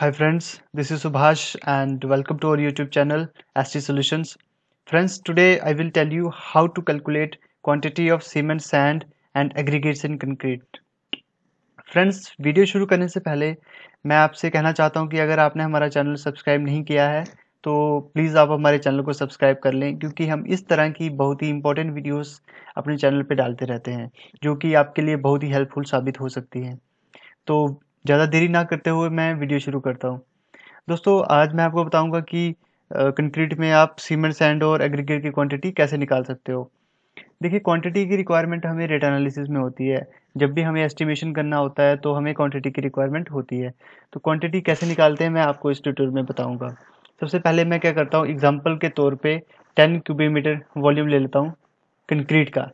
Hi friends, this is Subhash and welcome to our YouTube channel ST Solutions. Friends, today I will tell you how to calculate quantity of cement, sand and aggregates in concrete. Friends, video शुरू करने से पहले मैं आपसे कहना चाहता हूं कि अगर आपने हमारा चैनल सब्सक्राइब नहीं किया है तो प्लीज़ आप हमारे चैनल को सब्सक्राइब कर लें, क्योंकि हम इस तरह की बहुत ही इंपॉर्टेंट वीडियोस अपने चैनल पे डालते रहते हैं जो कि आपके लिए बहुत ही हेल्पफुल साबित हो सकती हैं। तो ज़्यादा देरी ना करते हुए मैं वीडियो शुरू करता हूं। दोस्तों, आज मैं आपको बताऊंगा कि कंक्रीट में आप सीमेंट, सैंड और एग्रीगेट की क्वान्टिटी कैसे निकाल सकते हो। देखिए, क्वांटिटी की रिक्वायरमेंट हमें रेट एनालिसिस में होती है। जब भी हमें एस्टिमेशन करना होता है तो हमें क्वांटिटी की रिक्वायरमेंट होती है। तो क्वांटिटी कैसे निकालते हैं मैं आपको इस ट्यूटोरियल में बताऊंगा। सबसे पहले मैं क्या करता हूं, एग्जांपल के तौर पे 10 क्यूबिक मीटर वॉल्यूम ले लेता हूं कंक्रीट का।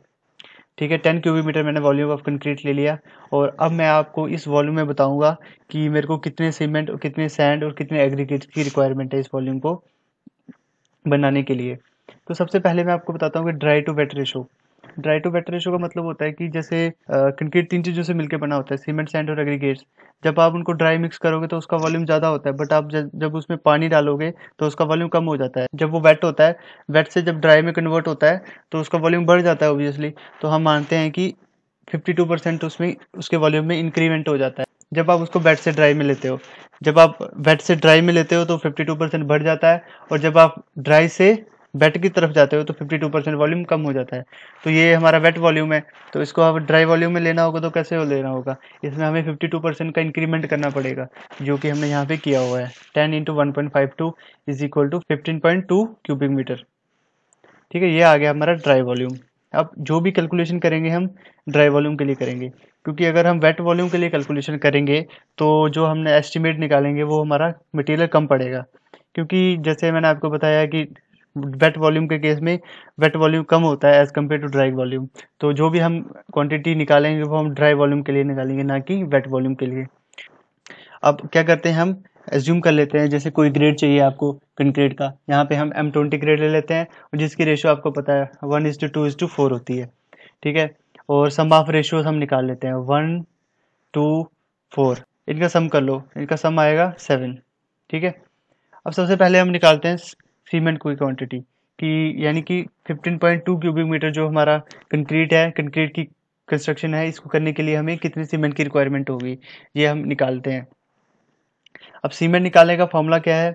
ठीक है, 10 क्यूबिक मीटर मैंने वॉल्यूम ऑफ कंक्रीट ले लिया और अब मैं आपको इस वॉल्यूम में बताऊँगा कि मेरे को कितने सीमेंट और कितने सैंड और कितने एग्रीगेट्स की रिक्वायरमेंट है इस वॉल्यूम को बनाने के लिए। तो सबसे पहले मैं आपको बताता हूँ कि dry to wet ratio. Dry to wet ratio का मतलब होता है कि जैसे कंक्रीट तीन चीज़ों से मिलकर बना होता है, सीमेंट, सैंड और एग्रीगेट्स। जब आप उनको ड्राई मिक्स करोगे तो उसका वॉल्यूम ज़्यादा होता है, बट आप जब उसमें पानी डालोगे तो उसका वॉल्यूम कम हो जाता है। जब वो वेट होता है, वेट से जब ड्राई में कन्वर्ट होता है तो उसका वॉल्यूम बढ़ जाता है ऑब्वियसली। तो हम मानते हैं कि 52% उसमें उसके वॉल्यूम में इंक्रीमेंट हो जाता है जब आप उसको वेट से ड्राई में लेते हो। जब आप वेट से ड्राई में लेते हो तो 52% बढ़ जाता है, और जब आप ड्राई से वेट की तरफ जाते हो तो 52% वॉल्यूम कम हो जाता है। तो ये हमारा वेट वॉल्यूम है, तो इसको आप ड्राई वॉल्यूम में लेना होगा। तो कैसे हो लेना होगा, इसमें हमें 52% का इंक्रीमेंट करना पड़ेगा, जो कि हमने यहाँ पे किया हुआ है। 10 × 1.52 = 15.2 क्यूबिक मीटर। ठीक है, ये आ गया हमारा ड्राई वॉल्यूम। अब जो भी कैलकुलेशन करेंगे हम ड्राई वॉल्यूम के लिए करेंगे, क्योंकि अगर हम वेट वॉल्यूम के लिए कैलकुलेशन करेंगे तो जो हमने एस्टिमेट निकालेंगे वो हमारा मटेरियल कम पड़ेगा, क्योंकि जैसे मैंने आपको बताया कि वेट वॉल्यूम के केस में वेट वॉल्यूम कम होता है as compared to dry volume. तो जो भी हम क्वांटिटी निकालेंगे वो हम ड्राई वॉल्यूम के लिए निकालेंगे, ना कि वेट वॉल्यूम के लिए। अब क्या करते हैं, हम एज्यूम कर लेते हैं जैसे कोई ग्रेड चाहिए आपको कंक्रीट का। यहाँ पे हम M20 ग्रेड ले लेते हैं, और जिसकी रेशो आपको पता है 1:2:4 होती है। ठीक है, और सम ऑफ रेशोज हम निकाल लेते हैं 1, 2, 4, इनका सम कर लो, इनका सम आएगा 7। ठीक है, अब सबसे पहले हम निकालते हैं सीमेंट की क्वांटिटी की, यानी कि 15.2 क्यूबिक मीटर जो हमारा कंक्रीट है, कंक्रीट की कंस्ट्रक्शन है, इसको करने के लिए हमें कितनी सीमेंट की रिक्वायरमेंट होगी ये हम निकालते हैं। अब सीमेंट निकालने का फॉर्मूला क्या है,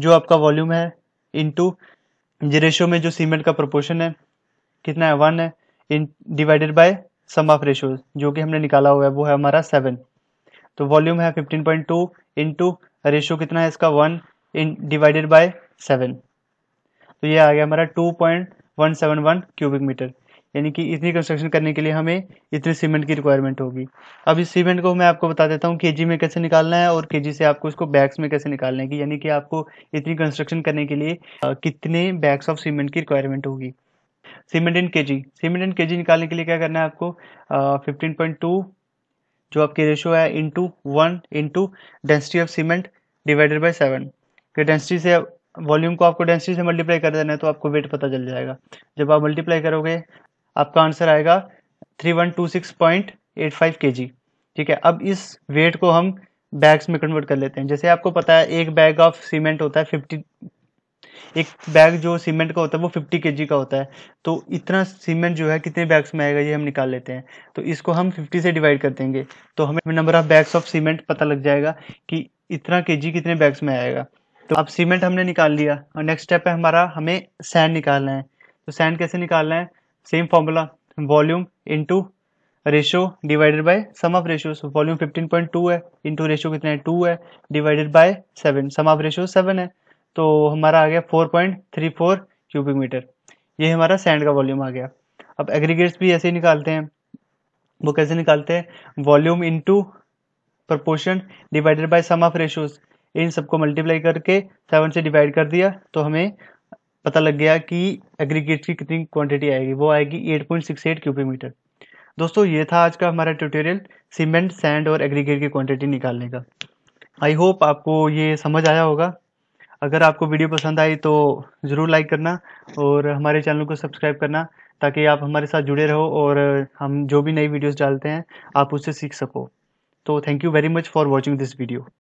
जो आपका वॉल्यूम है इनटू रेशो में जो सीमेंट का प्रोपोर्शन है कितना है 1 है, इन divided by sum of ratios जो कि हमने निकाला हुआ है वो है हमारा 7। तो वॉल्यूम है 15.2 इंटू रेशो कितना है इसका 1 इन डिवाइडेड बाय 7। तो ये आ गया हमारा 2.171 क्यूबिक मीटर, यानी कि इतनी कंस्ट्रक्शन करने के लिए हमें इतनी सीमेंट की रिक्वायरमेंट होगी। अब इस सीमेंट को मैं आपको बता देता हूँ केजी में कैसे निकालना है, और केजी से आपको इसको बैग्स में कैसे निकालना है, यानी कि आपको इतनी कंस्ट्रक्शन करने के लिए कितने बैग्स ऑफ सीमेंट की रिक्वायरमेंट होगी। Cement in KG, cement in KG निकालने के लिए क्या करना है आपको, 15.2 जो आपकी रेशो है into 1 into density of cement divided by 7। Density से वॉल्यूम को आपको डेंसिटी से मल्टीप्लाई कर देना है, तो आपको वेट पता चल जाएगा। जब आप मल्टीप्लाई करोगे आपका आंसर आएगा 3126.85 kg। ठीक है, अब इस वेट को हम बैग्स में कन्वर्ट कर लेते हैं। जैसे आपको पता है एक बैग ऑफ सीमेंट होता है 50, एक बैग जो सीमेंट का होता है वो 50 kg का होता है। तो इतना सीमेंट जो है कितने बैग्स में आएगा ये हम निकाल लेते हैं। तो इसको हम 50 से डिवाइड कर देंगे तो हमें number of bags of cement पता लग जाएगा कि इतना kg कितने बैग्स में आएगा। तो अब सीमेंट हमने निकाल लिया, और नेक्स्ट स्टेप है हमारा, हमें सैंड निकालना है। तो सैंड कैसे निकालना है, same formula, volume into ratio divided by sum of ratios. Volume 15.2 है इंटू रेशो कितना है 2 है divided by 7, sum of ratio 7 है। तो हमारा आ गया 4.34 क्यूबिक मीटर, ये हमारा सैंड का वॉल्यूम आ गया। अब एग्रीगेट्स भी ऐसे ही निकालते हैं, वो कैसे निकालते हैं, volume into proportion divided by sum of ratios, इन सबको मल्टीप्लाई करके 7 से डिवाइड कर दिया तो हमें पता लग गया कि एग्रीगेट्स की कितनी क्वांटिटी आएगी, वो आएगी 8.68 क्यूबिक मीटर। दोस्तों, ये था आज का हमारा ट्यूटोरियल सीमेंट, सैंड और एग्रीगेट की क्वांटिटी निकालने का। आई होप आपको ये समझ आया होगा। अगर आपको वीडियो पसंद आई तो ज़रूर लाइक करना और हमारे चैनल को सब्सक्राइब करना, ताकि आप हमारे साथ जुड़े रहो और हम जो भी नई वीडियोज़ डालते हैं आप उससे सीख सको। तो thank you very much for watching this video.